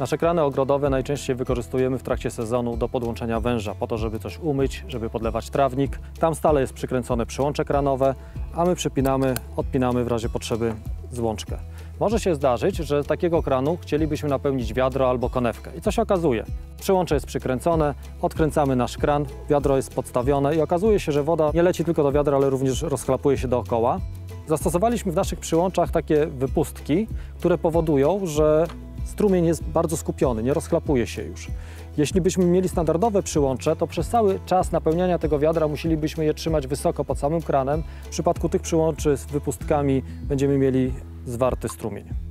Nasze krany ogrodowe najczęściej wykorzystujemy w trakcie sezonu do podłączenia węża, po to, żeby coś umyć, żeby podlewać trawnik. Tam stale jest przykręcone przyłącze kranowe, a my przypinamy, odpinamy w razie potrzeby złączkę. Może się zdarzyć, że z takiego kranu chcielibyśmy napełnić wiadro albo konewkę. I co się okazuje? Przyłącze jest przykręcone, odkręcamy nasz kran, wiadro jest podstawione i okazuje się, że woda nie leci tylko do wiadra, ale również rozchlapuje się dookoła. Zastosowaliśmy w naszych przyłączach takie wypustki, które powodują, że strumień jest bardzo skupiony, nie rozchlapuje się już. Jeśli byśmy mieli standardowe przyłącze, to przez cały czas napełniania tego wiadra musielibyśmy je trzymać wysoko pod samym kranem. W przypadku tych przyłączy z wypustkami będziemy mieli zwarty strumień.